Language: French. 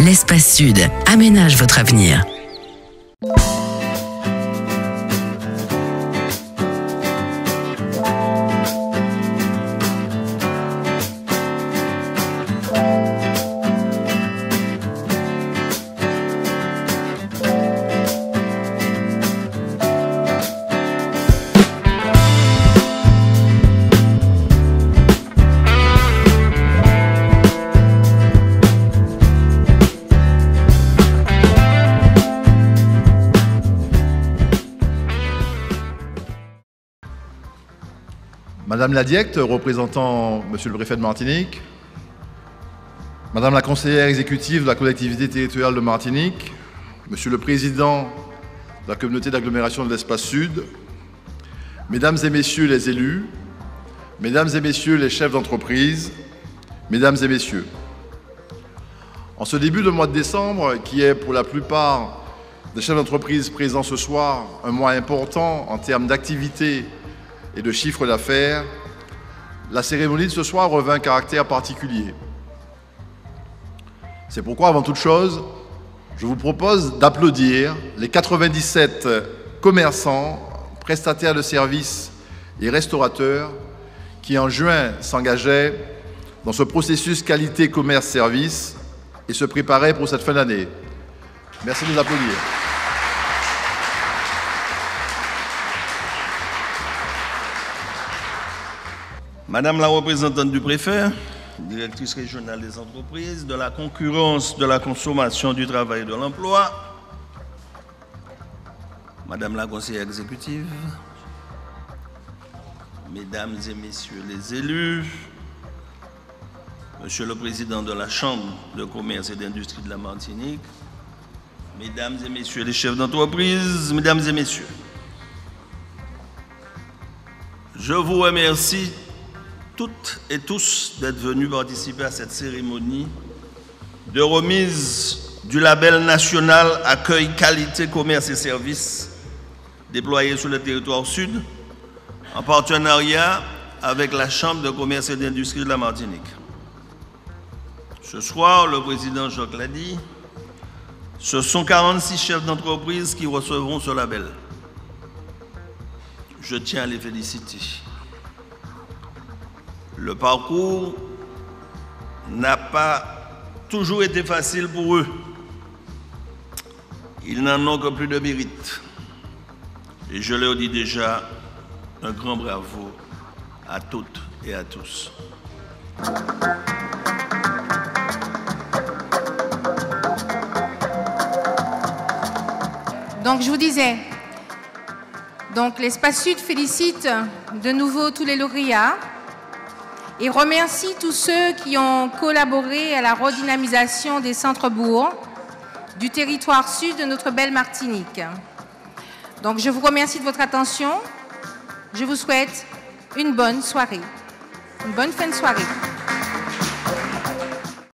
L'Espace Sud aménage votre avenir. Madame la Directe, représentant Monsieur le Préfet de Martinique, Madame la Conseillère Exécutive de la Collectivité Territoriale de Martinique, Monsieur le Président de la Communauté d'Agglomération de l'Espace Sud, Mesdames et Messieurs les élus, Mesdames et Messieurs les chefs d'entreprise, Mesdames et Messieurs, en ce début de mois de décembre, qui est pour la plupart des chefs d'entreprise présents ce soir, un mois important en termes d'activité et de chiffre d'affaires, la cérémonie de ce soir revêt un caractère particulier. C'est pourquoi, avant toute chose, je vous propose d'applaudir les 97 commerçants, prestataires de services et restaurateurs qui, en juin, s'engageaient dans ce processus qualité, commerce, service et se préparaient pour cette fin d'année. Merci de nous applaudir. Madame la représentante du préfet, directrice régionale des entreprises, de la concurrence, de la consommation, du travail et de l'emploi, Madame la conseillère exécutive, Mesdames et Messieurs les élus, Monsieur le Président de la Chambre de Commerce et d'Industrie de la Martinique, Mesdames et Messieurs les chefs d'entreprise, Mesdames et Messieurs, je vous remercie toutes et tous d'être venus participer à cette cérémonie de remise du label national Accueil, Qualité, Commerce et Services déployé sur le territoire sud en partenariat avec la Chambre de Commerce et d'Industrie de la Martinique. Ce soir, le président Jacques l'a dit, ce sont 46 chefs d'entreprise qui recevront ce label. Je tiens à les féliciter. Le parcours n'a pas toujours été facile pour eux. Ils n'en ont que plus de mérite. Et je leur dis déjà un grand bravo à toutes et à tous. Donc je vous disais, l'Espace Sud félicite de nouveau tous les lauréats et remercie tous ceux qui ont collaboré à la redynamisation des centres-bourgs du territoire sud de notre belle Martinique. Donc je vous remercie de votre attention. Je vous souhaite une bonne soirée, une bonne fin de soirée.